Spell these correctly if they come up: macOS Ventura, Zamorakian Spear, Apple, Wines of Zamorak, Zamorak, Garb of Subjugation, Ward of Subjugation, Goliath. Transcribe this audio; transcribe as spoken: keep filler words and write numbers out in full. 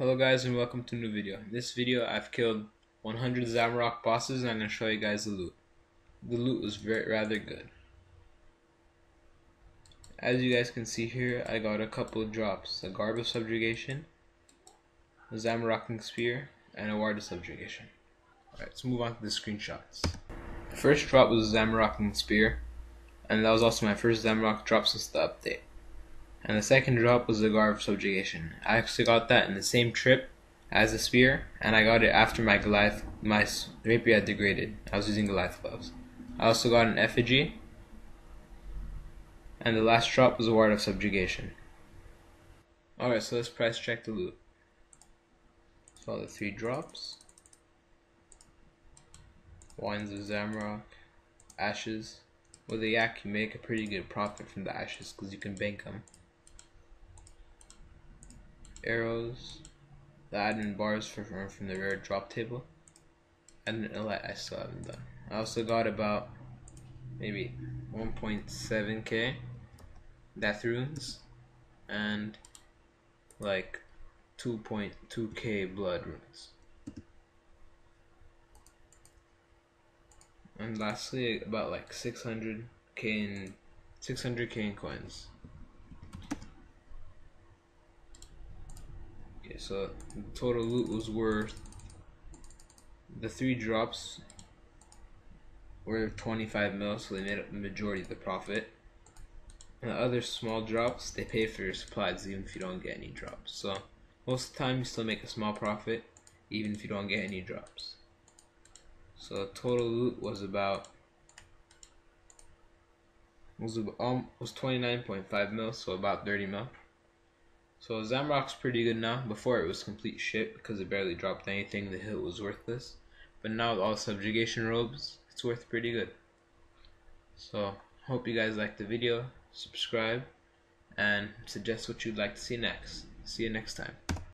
Hello guys and welcome to a new video. In this video I've killed one hundred Zamorak bosses and I'm going to show you guys the loot. The loot was very, rather good. As you guys can see here, I got a couple of drops. A Garb of Subjugation, a Zamorakian Spear, and a Ward of Subjugation. Alright, let's move on to the screenshots. The first drop was a Zamorakian Spear, and that was also my first Zamorak drop since the update. And the second drop was the Garb of Subjugation. I actually got that in the same trip as the spear, and I got it after my Goliath, my rapier had degraded. I was using Goliath gloves. I also got an effigy, and the last drop was a Ward of Subjugation. Alright, so let's price check the loot. So all the three drops: Wines of Zamorak, Ashes. With a yak you make a pretty good profit from the ashes because you can bank them. Arrows, the admin bars for, from, from the rare drop table, and an elite I still haven't done. I also got about maybe one point seven K death runes and like two point two K blood runes. And lastly, about like six hundred K in six hundred K in coins. Okay, so the total loot was worth, the three drops were twenty-five mil, so they made up the majority of the profit. And the other small drops, they pay for your supplies even if you don't get any drops. So most of the time you still make a small profit even if you don't get any drops. So total loot was about was um was twenty-nine point five mil, so about thirty mil. So Zamorak's pretty good now. Before it was complete shit because it barely dropped anything. The hill was worthless, but now with all subjugation robes, it's worth pretty good. So hope you guys liked the video. Subscribe and suggest what you'd like to see next. See you next time.